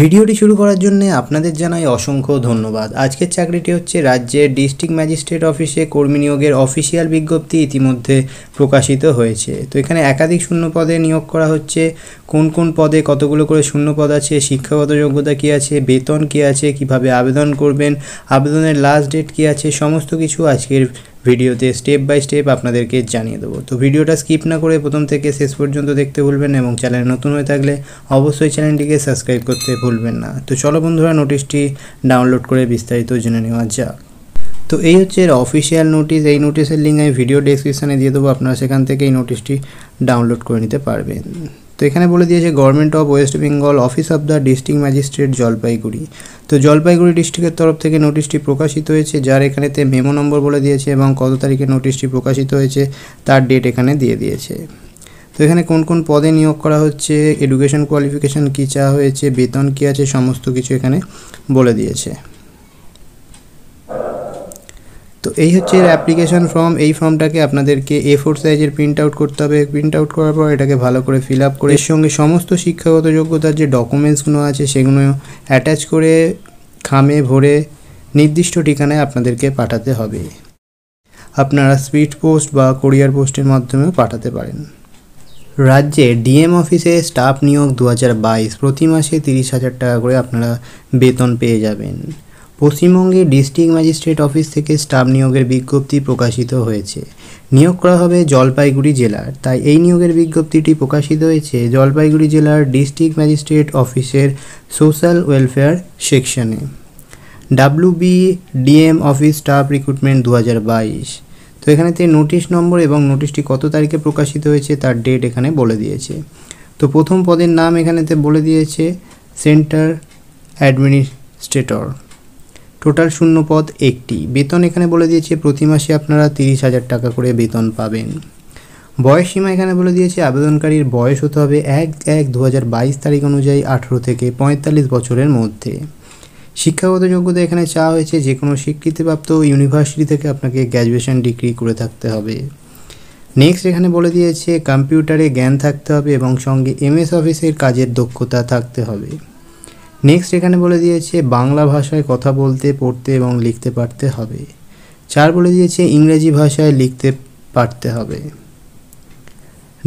ভিডিওটি শুরু করার জন্য আপনাদের জানাই অসংখ্য ধন্যবাদ। আজকের চাকরিটি হচ্ছে রাজ্যের ডিস্ট্রিক্ট ম্যাজিস্ট্রেট অফিসে কর্মী নিয়োগের অফিসিয়াল বিজ্ঞপ্তি ইতিমধ্যে প্রকাশিত হয়েছে। তো এখানে একাধিক শূন্য পদে নিয়োগ করা হচ্ছে। কোন কোন পদে কতগুলো করে শূন্য পদ আছে, শিক্ষাগত যোগ্যতা কী আছে, বেতন কী আছে, কিভাবে আবেদন করবেন, আবেদনের লাস্ট ডেট কী আছে, সমস্ত কিছু আজকের ভিডিওতে স্টেপ বাই স্টেপ আপনাদেরকে জানিয়ে দেবো। তো ভিডিওটা স্কিপ না করে প্রথম থেকে শেষ পর্যন্ত দেখতে ভুলবেন এবং চ্যানেলে নতুন হয়ে থাকলে অবশ্যই চ্যানেলটিকে সাবস্ক্রাইব করতে ভুলবেন না। তো চলো বন্ধুরা, নোটিশটি ডাউনলোড করে বিস্তারিত জেনে নেওয়া যাক। তো এই হচ্ছে এর অফিসিয়াল নোটিশ। এই নোটিশের লিঙ্ক আমি ভিডিও ডেসক্রিপশানে দিয়ে দেবো, আপনারা সেখান থেকে এই নোটিশটি ডাউনলোড করে নিতে পারবেন। তো এখানে বলে দিয়েছে government of West Bengal office of the district magistrate Jalpaiguri. তো জলপাইগুড়ি ডিস্ট্রিক্টের তরফ থেকে নোটিশটি প্রকাশিত হয়েছে, যার এখানেতে মেমো নম্বর বলে দিয়েছে এবং কত তারিখে নোটিশটি প্রকাশিত হয়েছে তার ডেট এখানে দিয়ে দিয়েছে। তো এখানে কোন কোন পদে নিয়োগ করা হচ্ছে, এডুকেশন কোয়ালিফিকেশান কী চাওয়া হয়েছে, বেতন কী আছে, সমস্ত কিছু এখানে বলে দিয়েছে। তো এই হচ্ছে এর অ্যাপ্লিকেশান ফর্ম। এই ফর্মটাকে আপনাদেরকে A4 সাইজের প্রিন্ট আউট করতে হবে। প্রিন্ট আউট করার পর এটাকে ভালো করে ফিল আপ করে এর সঙ্গে সমস্ত শিক্ষাগত যোগ্যতার যে ডকুমেন্টসগুলো আছে সেগুলো অ্যাটাচ করে খামে ভরে নির্দিষ্ট ঠিকানায় আপনাদেরকে পাঠাতে হবে। আপনারা স্পিড পোস্ট বা কুরিয়ার পোস্টের মাধ্যমেও পাঠাতে পারেন। রাজ্যে ডিএম অফিসে স্টাফ নিয়োগ 2022 প্রতি মাসে 30,000 টাকা করে আপনারা বেতন পেয়ে যাবেন। পশ্চিমবঙ্গে ডিস্ট্রিক্ট ম্যাজিস্ট্রেট অফিস থেকে স্টাফ নিয়োগের বিজ্ঞপ্তি প্রকাশিত হয়েছে। নিয়োগ করা হবে জলপাইগুড়ি জেলার, তাই এই নিয়োগের বিজ্ঞপ্তিটি প্রকাশিত হয়েছে জলপাইগুড়ি জেলার ডিস্ট্রিক্ট ম্যাজিস্ট্রেট অফিসের সোশ্যাল ওয়েলফেয়ার সেকশনে। WBDM office staff recruitment 2022। তো এখানেতে নোটিশ নম্বর এবং নোটিশটি কত তারিখে প্রকাশিত হয়েছে তার ডেট এখানে বলে দিয়েছে। তো প্রথম পদের নাম এখানেতে বলে দিয়েছে সেন্টার অ্যাডমিনিস্ট্রেটর। টোটাল শূন্য পদ 1টি। বেতন এখানে বলে দিয়েছে প্রতি মাসে আপনারা 30,000 টাকা করে বেতন পাবেন। বয়সসীমা এখানে বলে দিয়েছে আবেদনকারীর বয়স হতে হবে 1/1/2022 তারিখ অনুযায়ী 18 থেকে 45 বছরের মধ্যে। শিক্ষাগত যোগ্যতা এখানে চাওয়া হয়েছে যে কোনো স্বীকৃতিপ্রাপ্ত ইউনিভার্সিটি থেকে আপনাকে গ্র্যাজুয়েশন ডিগ্রি করে থাকতে হবে। নেক্সট এখানে বলে দিয়েছে কম্পিউটারে জ্ঞান থাকতে হবে এবং সঙ্গে MS অফিসের কাজের দক্ষতা থাকতে হবে। নেক্সট এখানে বলে দিয়েছে বাংলা ভাষায় কথা বলতে, পড়তে এবং লিখতে পারতে হবে। 4 বলে দিয়েছে ইংরেজি ভাষায় লিখতে পারতে হবে।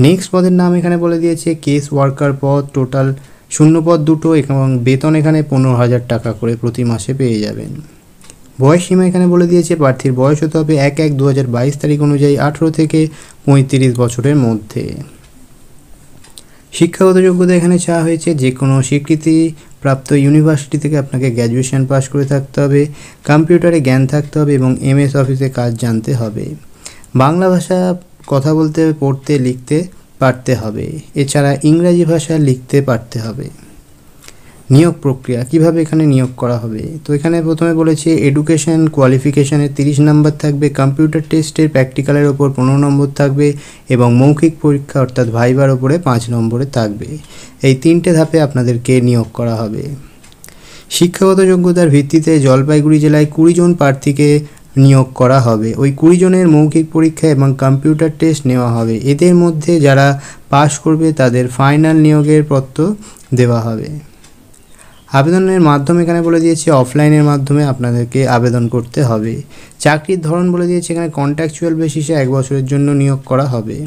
নেক্সট পদের নাম এখানে বলে দিয়েছে কেস ওয়ার্কার পদ। টোটাল শূন্য পদ 2টো এবং বেতন এখানে 15,000 টাকা করে প্রতি মাসে পেয়ে যাবেন। বয়সসীমা এখানে বলে দিয়েছে প্রার্থীর বয়স হতে হবে 1/1/2022 তারিখ অনুযায়ী 18 থেকে 35 বছরের মধ্যে। শিক্ষাগত যোগ্যতা এখানে চাওয়া হয়েছে যে কোনো স্বীকৃতিপ্রাপ্ত ইউনিভার্সিটি থেকে আপনাকে গ্র্যাজুয়েশন পাস করে থাকতে হবে, কম্পিউটারে জ্ঞান থাকতে হবে এবং MS অফিসে কাজ জানতে হবে, বাংলা ভাষা কথা বলতে, পড়তে, লিখতে পারতে হবে, এছাড়া ইংরাজি ভাষা লিখতে পারতে হবে। নিয়োগ প্রক্রিয়া কিভাবে এখানে নিয়োগ করা হবে, তো এখানে প্রথমে বলেছে এডুকেশন কোয়ালিফিকেশানের 30 নম্বর থাকবে, কম্পিউটার টেস্টের প্র্যাকটিক্যালের ওপর 15 নম্বর থাকবে এবং মৌখিক পরীক্ষা অর্থাৎ ভাইবার ওপরে 5 নম্বরে থাকবে। এই 3টে ধাপে আপনাদেরকে নিয়োগ করা হবে। শিক্ষাগত যোগ্যতার ভিত্তিতে জলপাইগুড়ি জেলায় 20 জন প্রার্থীকে নিয়োগ করা হবে। ওই 20 জনের মৌখিক পরীক্ষা এবং কম্পিউটার টেস্ট নেওয়া হবে। এদের মধ্যে যারা পাশ করবে তাদের ফাইনাল নিয়োগের পত্র দেওয়া হবে। আবেদনের মাধ্যম এখানে বলে দিয়েছে অফলাইনের মাধ্যমে আপনাদেরকে আবেদন করতে হবে। চাকরির ধরন বলে দিয়েছে এখানে কন্ট্রাকচুয়াল বেসিসে 1 বছরের জন্য নিয়োগ করা হবে।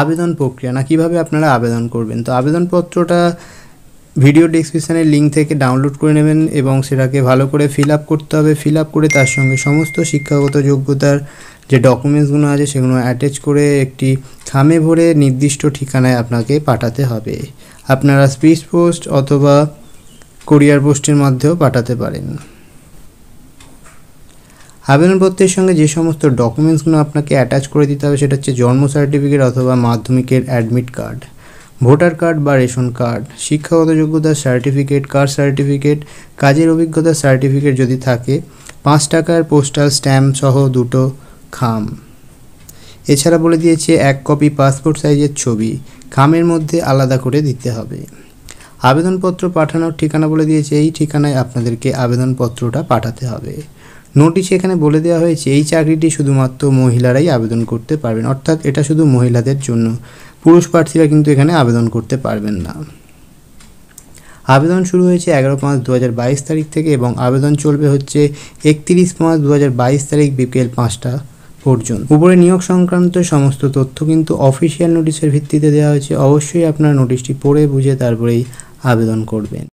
আবেদন প্রক্রিয়া না কিভাবে আপনারা আবেদন করবেন, তো আবেদনপত্রটা ভিডিও ডেসক্রিপশানের লিঙ্ক থেকে ডাউনলোড করে নেবেন এবং সেটাকে ভালো করে ফিল আপ করতে হবে। ফিল আপ করে তার সঙ্গে সমস্ত শিক্ষাগত যোগ্যতার যে ডকুমেন্টসগুলো আছে সেগুলো অ্যাটাচ করে একটি খামে ভরে নির্দিষ্ট ঠিকানায় আপনাকে পাঠাতে হবে। আপনারা স্পিড পোস্ট অথবা কুরিয়ার পোস্টের মাধ্যমেও পাঠাতে পারেন। আবেদনপত্রের সঙ্গে যে সমস্ত ডকুমেন্টসগুলো আপনাকে অ্যাটাচ করে দিতে হবে সেটা হচ্ছে জন্ম সার্টিফিকেট অথবা মাধ্যমিকের অ্যাডমিট কার্ড, ভোটার কার্ড বা রেশন কার্ড, শিক্ষাগত যোগ্যতার সার্টিফিকেট, কাস্ট সার্টিফিকেট, কাজের অভিজ্ঞতার সার্টিফিকেট যদি থাকে, 5 টাকার পোস্টাল স্ট্যাম্প সহ 2টো খাম। এছাড়া বলে দিয়েছে 1 কপি পাসপোর্ট সাইজের ছবি খামের মধ্যে আলাদা করে দিতে হবে। আবেদনপত্র পাঠানোর ঠিকানা বলে দিয়েছে এই ঠিকানায় আপনাদেরকে আবেদনপত্রটা পাঠাতে হবে। নোটিশে এখানে বলে দেওয়া হয়েছে এই চাকরিটি শুধুমাত্র মহিলারাই আবেদন করতে পারবেন, অর্থাৎ এটা শুধু মহিলাদের জন্য, পুরুষ প্রার্থীরা কিন্তু এখানে আবেদন করতে পারবেন না। आवेदन शुरू हो 11/5/2022 तारीख थेके आवेदन चलबे हच्छे 31/5/2022 तारीख बिकेल 5टा पर्यन्त। ऊपरे नियोग संक्रांत समस्त तथ्य किन्तु अफिशियल नोटिसेर भित्तिते देওয়া হয়েছে। अवश्यई आपनारा नोटिसटी पढ़े बुझे तारपरेই आवेदन करबेन।